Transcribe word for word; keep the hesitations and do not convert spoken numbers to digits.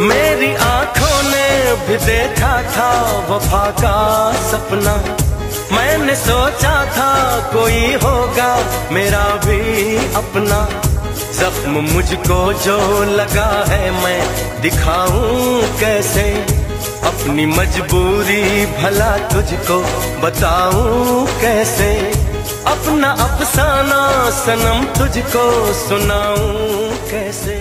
मेरी आंखों ने भी देखा था वफा का सपना, मैंने सोचा था कोई होगा मेरा भी अपना। जख्म मुझको जो लगा है मैं दिखाऊं कैसे, अपनी मजबूरी भला तुझको बताऊं कैसे, अपना अफसाना सनम तुझको सुनाऊं कैसे।